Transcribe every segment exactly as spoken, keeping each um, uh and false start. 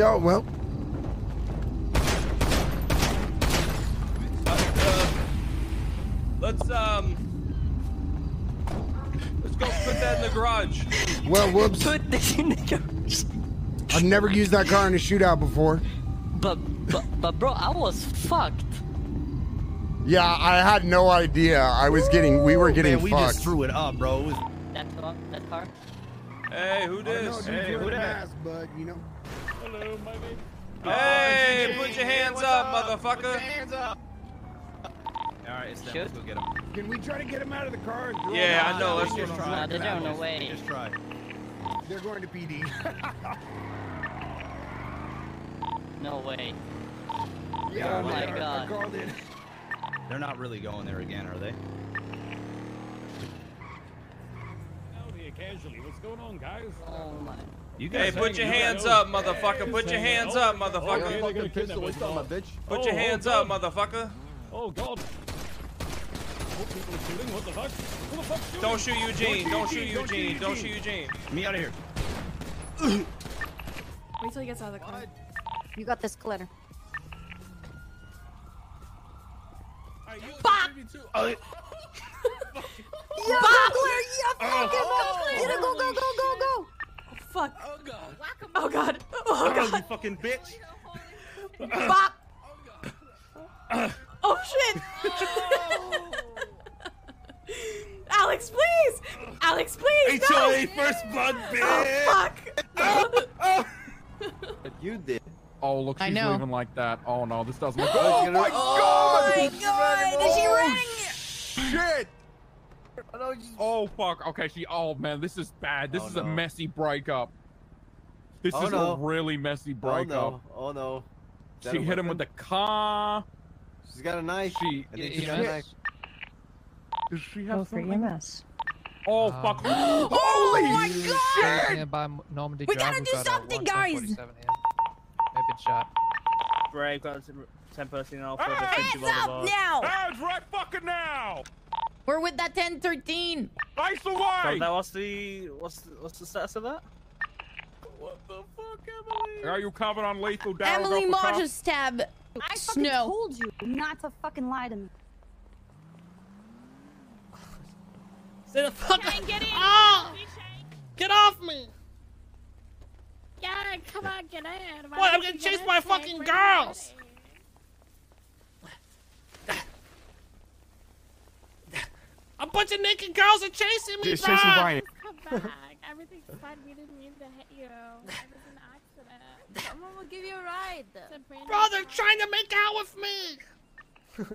Oh, well. Uh, let's, um... Let's go put that in the garage. Well, whoops. Put this in the garage. I've never used that car in a shootout before. But, but, but bro, I was fucked. Yeah, I had no idea. I was getting, we were getting Man, we fucked. We just threw it up, bro. It was... That car? That car? Hey, who dis? Hey, who dis? But you know. Hello, my baby. Hey, hey, put your hands up, up, motherfucker. Put your hands up. All right, it's them. Let's go get him. Can we try to get him out of the car? And yeah, I know. Let's just try. They're down the way. Just try. They're going to P D. No way. Yeah, oh my God. They're not really going there again, are they? Casually, what's going on, guys? Oh my! You guys, hey, put your hands up, motherfucker! Put your hands up, motherfucker! Put your hands up, motherfucker! Oh God! People are shooting. What the fuck? Who the fuck's shooting? Don't shoot Eugene! Don't shoot Eugene! Don't shoot Eugene! Me out of here! Wait till he gets out of the car. You got this, Glitter. Bop! Yeah, Buckler, yeah, fucking oh, Buckler! Go, go, go, go, go, go! Oh, fuck. Oh, God. Oh, God. Oh, God. Oh, you fucking bitch. Bop! Oh, shit! Oh. Alex, please! Alex, please! H O A no. First blood, bitch! Oh, fuck! Oh. Oh. But you did. Oh, look, she's moving like that. Oh, no, this doesn't look good. Oh, my God! Oh, my God! Did she ring? Oh, shit! Oh fuck, okay, she, oh man, this is bad. This oh, is no. a messy breakup. This oh, is no. a really messy breakup. Oh no, oh no. She hit weapon? him with the car. She's got a knife. She, I think she's got a knife. Does she have E M S? Oh um, fuck. Holy oh my God! We gotta do something, guys! Open shot. Brave, got ten percent off. Hands up now! Hands right fucking now! We're with that ten thirteen. Nice away. So that was the what's the, what's the status of that? What the fuck, Emily? Are you covered on lethal down? Emily Marge's stab. I fucking Snow. told you not to fucking lie to me. Say the fuck. Shane, get in. Oh! Get off me! Yeah, come on, get in. Boy, I'm gonna chase my fucking girls. A bunch of naked girls are chasing me, Just bro! Chasing Brian. Come back. Everything's fine. We didn't mean to hit you. It was an accident. Someone will give you a ride. Bro, they're trying to make out with me!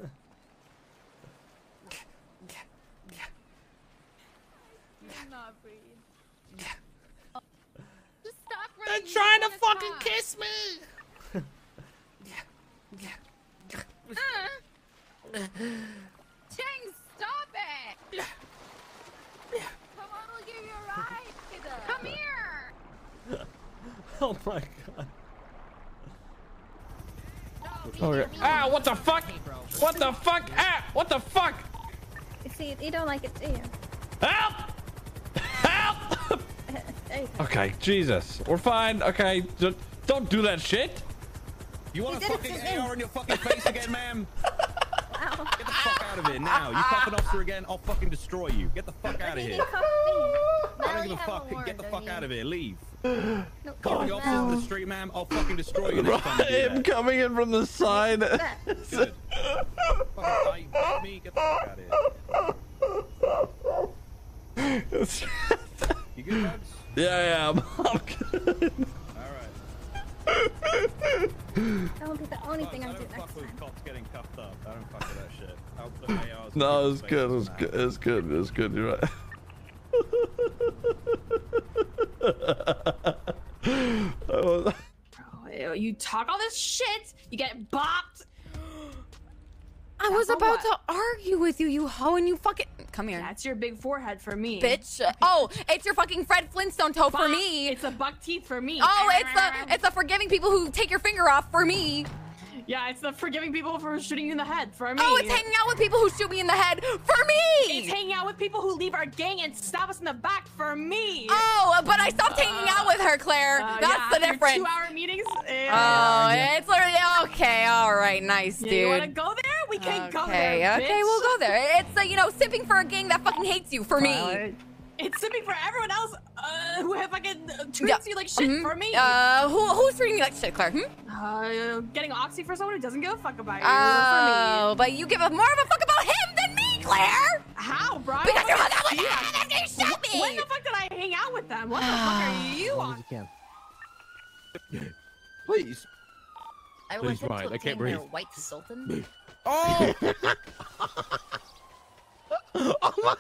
You cannot breathe. Oh. Just stop running. They're trying to fucking car. kiss me! uh. Jinx! Stop it! Come on, we'll give you a ride. Come here! Oh my God. Oh, yeah. Ah, what the fuck? What the fuck? Ah, what the fuck? See, you don't like it, do you? Help! Help! Okay, Jesus. We're fine. Okay, just don't do that shit. You want a fucking A R in your fucking face again, ma'am? Get the fuck out of here now. You fucking officer again, I'll fucking destroy you. Get the fuck out of here. I don't give a fuck. Get the fuck out of here. Leave. No, call the officer in the street, ma'am. I'll fucking destroy you next time. Him coming in from the side. Good. Fucking fight me. Get the fuck out of here. You good, Babs? Yeah, yeah, I'm good. That will be the only thing I'm doing next time. Cops getting cuffed up. I don't fuck with that shit. I'll no, it's good. It's good. It's good. It's good. You're right. Bro, you talk all this shit. You get bopped. I was about to argue with you, you hoe, and you fucking come here. That's your big forehead for me, bitch. Oh, it's your fucking Fred Flintstone toe for me. It's a buck teeth for me. Oh, it's the it's the forgiving people who take your finger off for me. Yeah, it's the forgiving people for shooting you in the head for me. Oh, it's hanging out with people who shoot me in the head for me. It's hanging out with people who leave our gang and stab us in the back for me. Oh, but I stopped uh, hanging out with her, Claire. Uh, That's yeah, the difference. Two-hour meetings. Oh, it's already okay. All right, nice, yeah, dude. You want to go there? We can okay, go there. Okay, okay, we'll go there. It's uh, you know, sipping for a gang that fucking hates you. For me, it's sipping for everyone else uh, who have fucking uh, treats yeah. you like shit. Mm-hmm. For me, uh, who who's treating you like shit, Claire? Hmm? Uh, getting oxy for someone who doesn't give a fuck about you. Oh, for me. But you give a more of a fuck about him than me, Claire. How, bro? Because you're on that one. They shot me. When the fuck did I hang out with them? What the fuck are you on? Please. I Please wanted to I can't breathe. White Sultan. Oh! Oh my!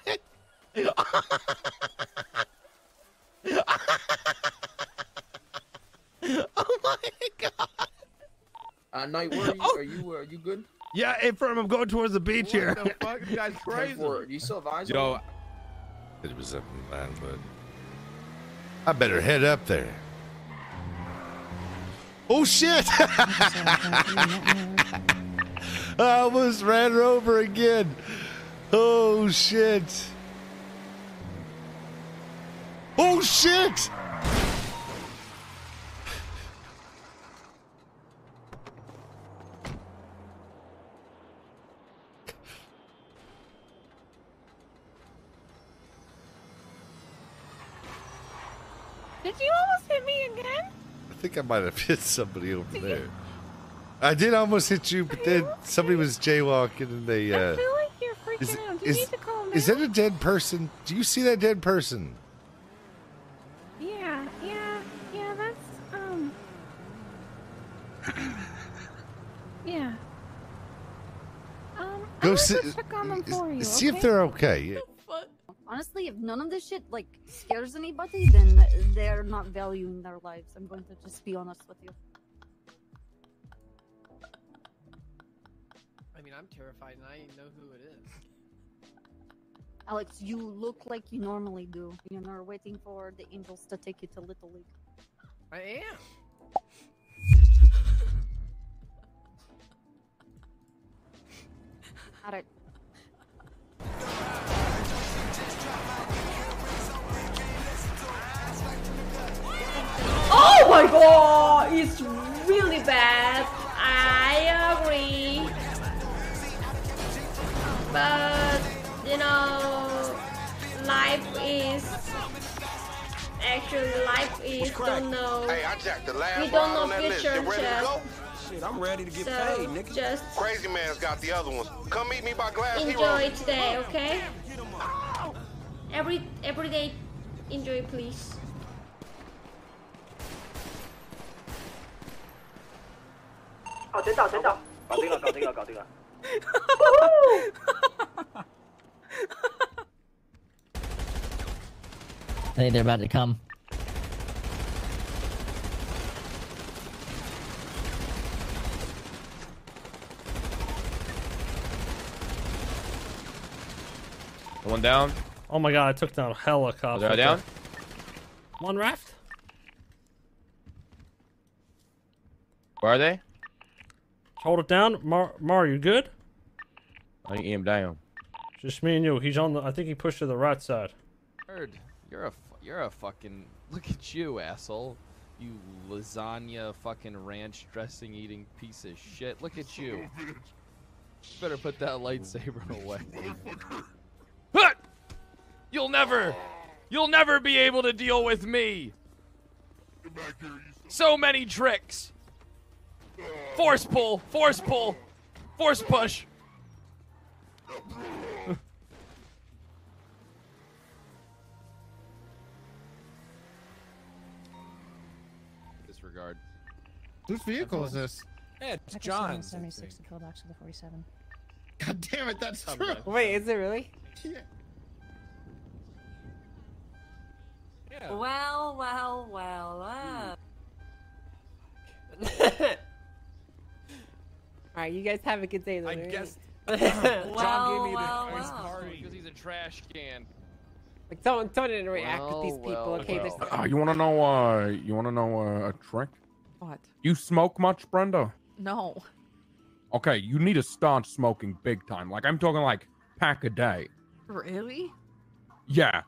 Oh my God! Uh, Knight, where are you? Oh. Are you? Are you good? Yeah, in front of him. I'm going towards the beach what here. The fuck? You guys crazy? Do you still have eyes? Yo, on it was something bad, but I better head up there. Oh shit! I almost ran over again. Oh shit. Oh shit! Did you almost hit me again? I think I might have hit somebody over there. I did almost hit you, but then somebody was jaywalking and they, uh... I feel like you're freaking is, out. Do you is, need to call me? Is that a dead person? Do you see that dead person? Yeah, yeah, yeah, that's, um... yeah. Um, Go see, check on them for you, see okay? if they're okay. Honestly, if none of this shit, like, scares anybody, then they're not valuing their lives. I'm going to just be honest with you. I mean, I'm terrified and I know who it is. Alex, you look like you normally do. You know, waiting for the angels to take you to Little League. I am. All right. Oh my God! It's really bad. I agree. But, you know, life is, actually life is, don't know, hey, I jacked the last we don't know future, shit, I'm ready to get so paid, nigga. Just crazy man's got the other ones. Come meet me by Glass Enjoy Hero. Today, okay? Every, every day, enjoy, please. Oh, did that, did that. Got it, got it, got it, got it. I think they're about to come. One down. Oh my God, I took down a helicopter. Is that down? One raft? Where are they? Hold it down. Mar, Mar, you good? I am down. Just me and you. He's on the. I think he pushed to the right side. Bird, you're a you're a fucking. Look at you, asshole. You lasagna, fucking ranch dressing eating piece of shit. Look at you. You better put that lightsaber away. But you'll never, you'll never be able to deal with me. So many tricks. Force pull, force pull, force push. Disregard. Whose vehicle is this? Yeah, it's John. seventy-six to kill box to the forty-seven. God damn it, that's true. Wait, is it really? Yeah. Yeah. Well, well, well, well. Uh. All right, you guys have a good day. Though, I right? guess uh, John well, gave me well, the first well. party because he's a trash can. Like, don't don't interact well, with these people, well, okay? Well. Uh, you want to know? Uh, you want to know uh, a trick? What? You smoke much, Brenda? No. Okay, you need to start smoking big time. Like I'm talking like pack a day. Really? Yeah,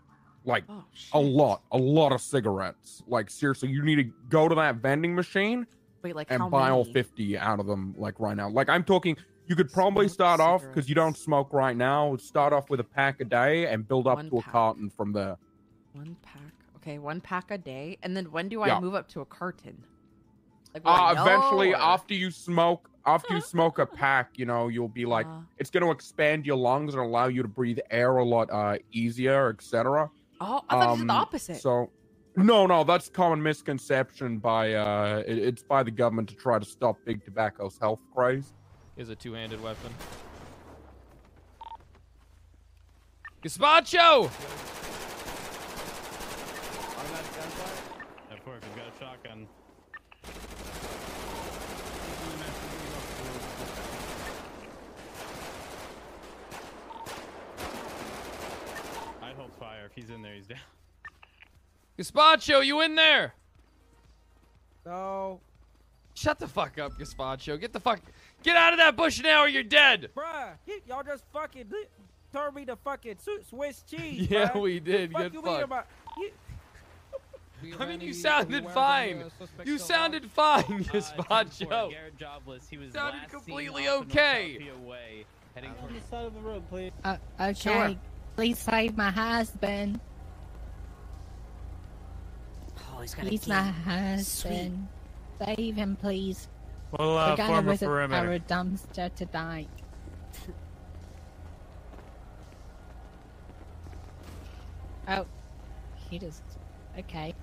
like oh, a lot, a lot of cigarettes. Like seriously, you need to go to that vending machine Wait, like and how buy many? all fifty out of them, like right now. Like I'm talking, you could probably start off, because you don't smoke right now, start off with a pack a day and build up one to pack. a carton from there. One pack. Okay, one pack a day. And then when do I yeah. move up to a carton? Like, uh, no, eventually, or... after you smoke, after you smoke a pack, you know, you'll be like, uh, it's going to expand your lungs and allow you to breathe air a lot uh, easier, et cetera. Oh, I thought um, it was the opposite. So, no, no, that's common misconception by, uh, it, it's by the government to try to stop big tobacco's health craze. Is a two-handed weapon. Gazpacho! Of course, we've got a shotgun. I hold fire. If he's in there, he's down. Gazpacho, you in there? No. Shut the fuck up, Gazpacho. Get the fuck... Get out of that bush now or you're dead! Bruh, y'all just fucking... Turned me to fucking Swiss cheese, Yeah, bruh. we did. What Good fuck. fuck. You... We I mean, you sounded we fine. You sounded fine, Gazpacho. You sounded completely okay. Uh, okay, sure. Please save my husband. Oh, he's gonna He's my husband. Sweet. Save him, please. Well, uh, We're gonna visit our dumpster tonight. Oh, he just... Okay.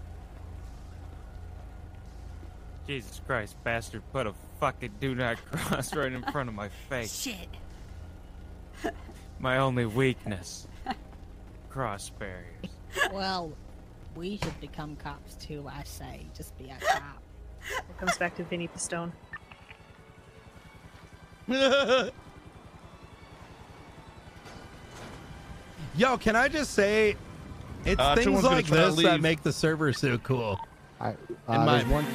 Jesus Christ, bastard put a fucking do not cross right in front of my face. Shit. My only weakness. Cross barriers. Well, we should become cops too, I say. Just be a cop. It comes back to Vinny Pistone. Yo, can I just say, it's uh, things like this leave. that make the server so cool. I, uh, In my one.